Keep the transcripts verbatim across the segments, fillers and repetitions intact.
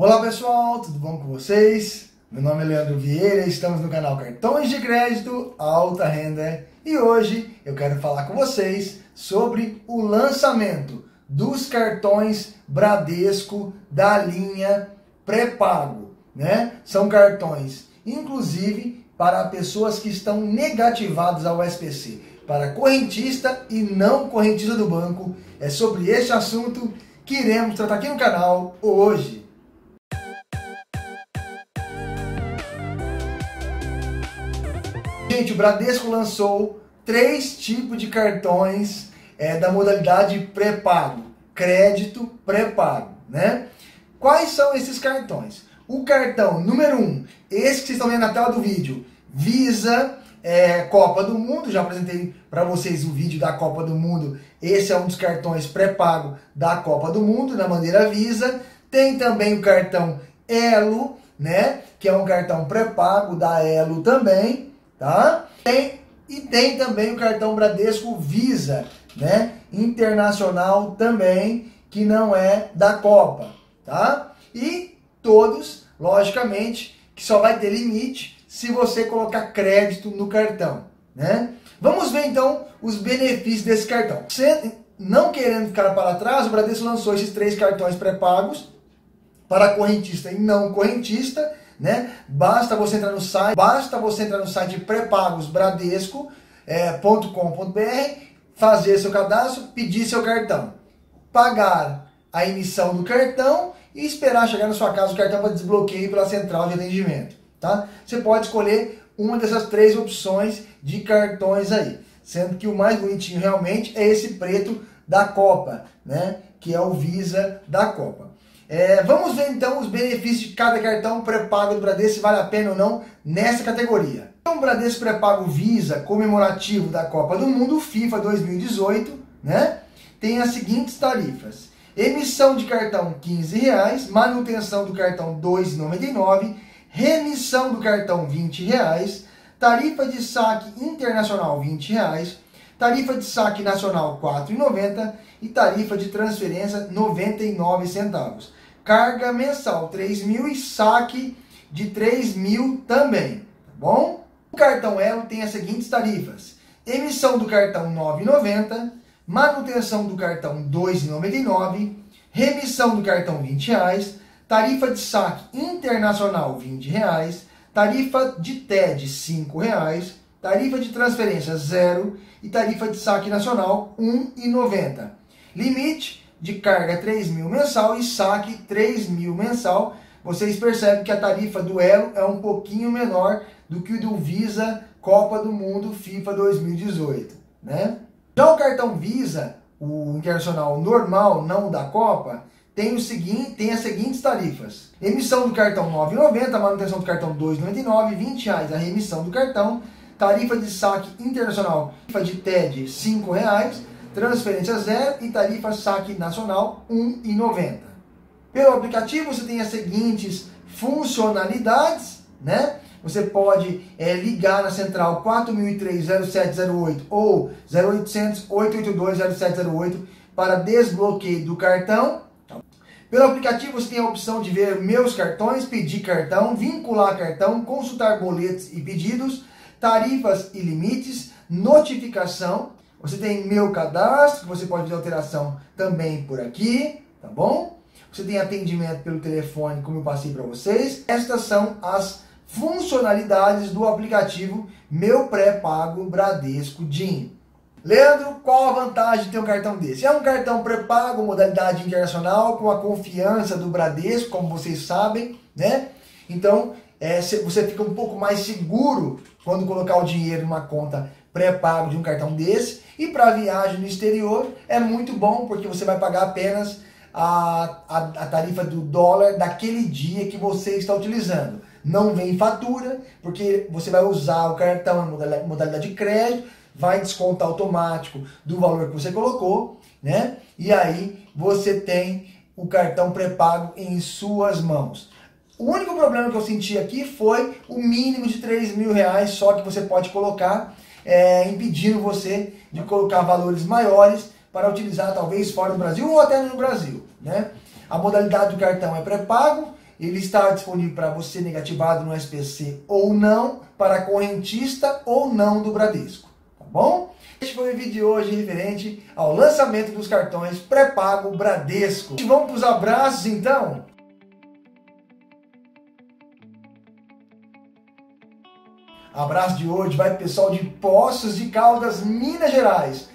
Olá pessoal, tudo bom com vocês? Meu nome é Leandro Vieira e estamos no canal Cartões de Crédito Alta Renda e hoje eu quero falar com vocês sobre o lançamento dos cartões Bradesco da linha pré-pago, né? São cartões, inclusive, para pessoas que estão negativadas ao S P C, para correntista e não correntista do banco. É sobre este assunto que iremos tratar aqui no canal hoje. Gente, o Bradesco lançou três tipos de cartões é, da modalidade pré-pago, crédito pré-pago, né? Quais são esses cartões? O cartão número um, esse que vocês estão vendo na tela do vídeo, Visa, é, Copa do Mundo. Já apresentei para vocês o vídeo da Copa do Mundo. Esse é um dos cartões pré-pago da Copa do Mundo, na bandeira Visa. Tem também o cartão Elo, né? Que é um cartão pré-pago da Elo também, tá? Tem, e tem também o cartão Bradesco Visa, né? Internacional também, que não é da Copa, tá? E todos, logicamente, que só vai ter limite se você colocar crédito no cartão, né? Vamos ver, então, os benefícios desse cartão. Você não querendo ficar para trás, o Bradesco lançou esses três cartões pré-pagos para correntista e não correntista, né? Basta você entrar no site, basta você entrar no site prepagos bradesco ponto com ponto br, fazer seu cadastro, pedir seu cartão, pagar a emissão do cartão e esperar chegar na sua casa o cartão para desbloqueio pela central de atendimento, tá? Você pode escolher uma dessas três opções de cartões aí, sendo que o mais bonitinho realmente é esse preto da Copa, né? Que é o Visa da Copa. É, vamos ver então os benefícios de cada cartão pré-pago do Bradesco, se vale a pena ou não nessa categoria. Então, o Bradesco pré-pago Visa comemorativo da Copa do Mundo, FIFA dois mil e dezoito, né? Tem as seguintes tarifas. Emissão de cartão quinze reais, manutenção do cartão dois reais e noventa e nove centavos, remissão do cartão vinte reais, tarifa de saque internacional vinte reais, tarifa de saque nacional quatro reais e noventa centavos e tarifa de transferência noventa e nove centavos. Carga mensal três mil e saque de três mil também, tá bom? O cartão Elo tem as seguintes tarifas. Emissão do cartão nove reais e noventa centavos, manutenção do cartão dois reais e noventa e nove centavos, remissão do cartão vinte reais, tarifa de saque internacional vinte reais, tarifa de T E D cinco reais, tarifa de transferência zero e tarifa de saque nacional um real e noventa centavos. Limite de carga três mil mensal e saque três mil mensal. Vocês percebem que a tarifa do Elo é um pouquinho menor do que o do Visa Copa do Mundo FIFA dois mil e dezoito, né? Já o cartão Visa, o internacional normal, não da Copa, tem, o seguinte, tem as seguintes tarifas. Emissão do cartão nove reais e noventa centavos, manutenção do cartão dois reais e noventa e nove centavos, vinte reais a remissão do cartão, tarifa de saque internacional, tarifa de T E D cinco reais, transferência zero e tarifa saque nacional um real e noventa centavos. Pelo aplicativo você tem as seguintes funcionalidades, né? Você pode é, ligar na central quatro mil e três zero sete zero oito ou zero oitocentos, oitocentos e oitenta e dois, zero sete zero oito para desbloqueio do cartão. Pelo aplicativo você tem a opção de ver meus cartões, pedir cartão, vincular cartão, consultar boletos e pedidos, tarifas e limites, notificação. Você tem meu cadastro, que você pode fazer alteração também por aqui, tá bom? Você tem atendimento pelo telefone, como eu passei para vocês. Estas são as funcionalidades do aplicativo Meu Pré-Pago Bradesco D I N. Leandro, qual a vantagem de ter um cartão desse? É um cartão pré-pago, modalidade internacional, com a confiança do Bradesco, como vocês sabem, né? Então, é, você fica um pouco mais seguro quando colocar o dinheiro numa conta pré-pago de um cartão desse. E para viagem no exterior é muito bom, porque você vai pagar apenas a, a, a tarifa do dólar daquele dia que você está utilizando. Não vem fatura, porque você vai usar o cartão na modalidade de crédito, vai descontar automático do valor que você colocou, né? E aí você tem o cartão pré-pago em suas mãos. O único problema que eu senti aqui foi o mínimo de três mil reais só que você pode colocar, é, impedindo você de colocar valores maiores para utilizar talvez fora do Brasil ou até no Brasil, né? A modalidade do cartão é pré-pago, ele está disponível para você negativado no S P C ou não, para correntista ou não do Bradesco, tá bom? Este foi o vídeo de hoje referente ao lançamento dos cartões pré-pago Bradesco. E vamos para os abraços então? Abraço de hoje vai pro pessoal de Poços de Caldas, Minas Gerais,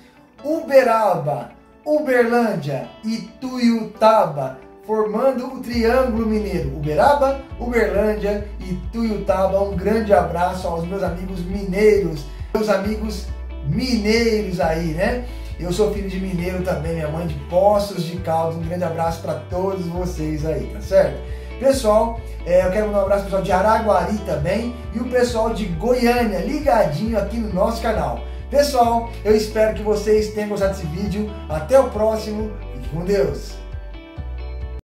Uberaba, Uberlândia e Ituiutaba, formando o Triângulo Mineiro. Uberaba, Uberlândia e Ituiutaba. Um grande abraço aos meus amigos mineiros, meus amigos mineiros aí, né? Eu sou filho de mineiro também, minha mãe de Poços de Caldas. Um grande abraço para todos vocês aí, tá certo? Pessoal, é, eu quero mandar um abraço para o pessoal de Araguari também e o pessoal de Goiânia, ligadinho aqui no nosso canal. Pessoal, eu espero que vocês tenham gostado desse vídeo. Até o próximo. Fique com Deus.